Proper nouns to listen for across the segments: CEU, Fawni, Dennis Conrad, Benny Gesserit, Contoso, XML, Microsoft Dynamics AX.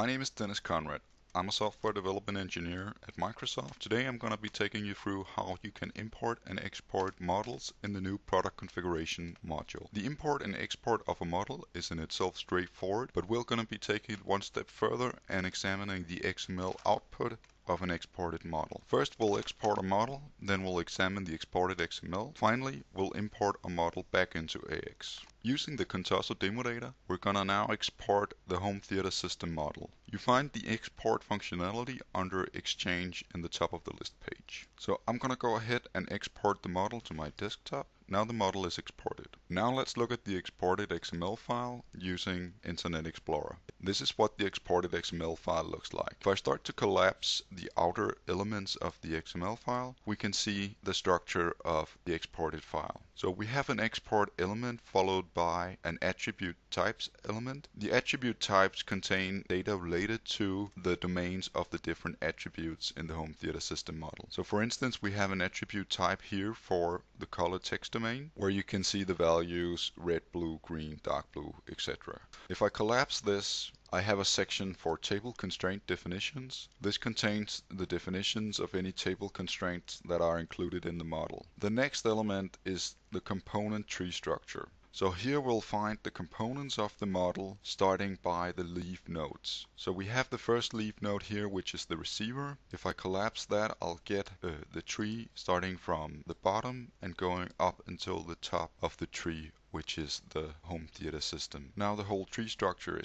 My name is Dennis Conrad. I'm a software development engineer at Microsoft. Today I'm going to be taking you through how you can import and export models in the new product configuration module. The import and export of a model is in itself straightforward, but we're going to be taking it one step further and examining the XML output of an exported model. First we'll export a model, then we'll examine the exported XML. Finally, we'll import a model back into AX. Using the Contoso demo data, we're gonna now export the home theater system model. You find the export functionality under Exchange in the top of the list page. So I'm gonna go ahead and export the model to my desktop. Now the model is exported. Now let's look at the exported XML file using Internet Explorer. This is what the exported XML file looks like. If I start to collapse the outer elements of the XML file, we can see the structure of the exported file. So we have an export element followed by an attribute types element. The attribute types contain data related to the domains of the different attributes in the home theater system model. So for instance, we have an attribute type here for the color text domain, where you can see the values red, blue, green, dark blue, etc. If I collapse this, I have a section for table constraint definitions. This contains the definitions of any table constraints that are included in the model. The next element is the component tree structure. So here we'll find the components of the model starting by the leaf nodes. So we have the first leaf node here, which is the receiver. If I collapse that, I'll get the tree starting from the bottom and going up until the top of the tree, which is the home theater system. Now the whole tree structure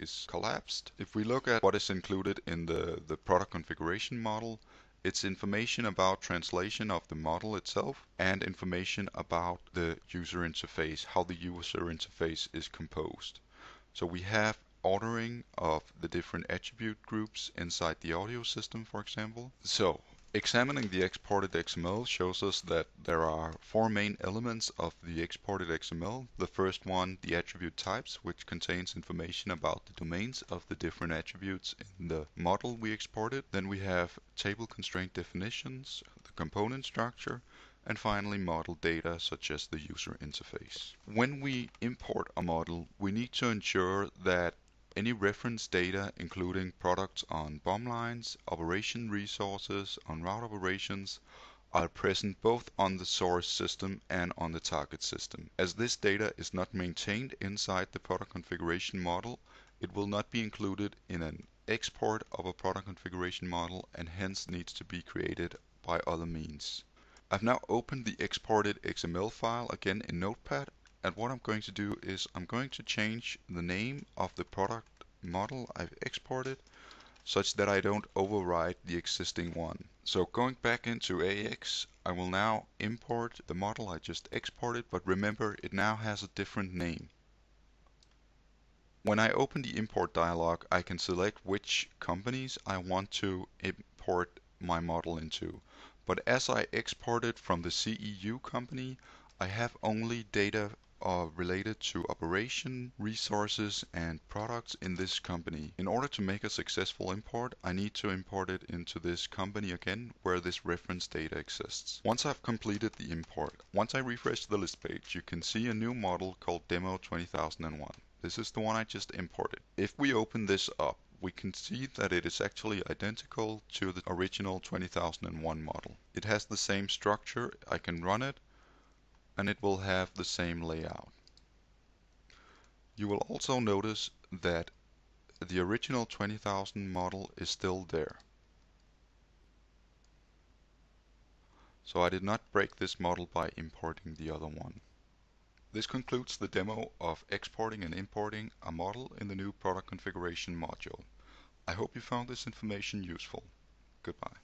is collapsed. If we look at what is included in the product configuration model, it's information about translation of the model itself and information about the user interface, how the user interface is composed. So we have ordering of the different attribute groups inside the audio system, for example. So examining the exported XML shows us that there are four main elements of the exported XML. The first one, the attribute types, which contains information about the domains of the different attributes in the model we exported. Then we have table constraint definitions, the component structure, and finally model data such as the user interface. When we import a model, we need to ensure that any reference data, including products on BOM lines, operation resources, on route operations, are present both on the source system and on the target system. As this data is not maintained inside the product configuration model, it will not be included in an export of a product configuration model and hence needs to be created by other means. I've now opened the exported XML file again in Notepad. And what I'm going to do is I'm going to change the name of the product model I've exported such that I don't override the existing one. So going back into AX, I will now import the model I just exported, but remember it now has a different name. When I open the import dialog, I can select which companies I want to import my model into. But as I exported from the CEU company, I have only data related to operation, resources, and products in this company. In order to make a successful import, I need to import it into this company again, where this reference data exists. Once I've completed the import, once I refresh the list page, you can see a new model called Demo 20001. This is the one I just imported. If we open this up, we can see that it is actually identical to the original 20001 model. It has the same structure, I can run it, and it will have the same layout. You will also notice that the original 20000 model is still there. So I did not break this model by importing the other one. This concludes the demo of exporting and importing a model in the new product configuration module. I hope you found this information useful. Goodbye.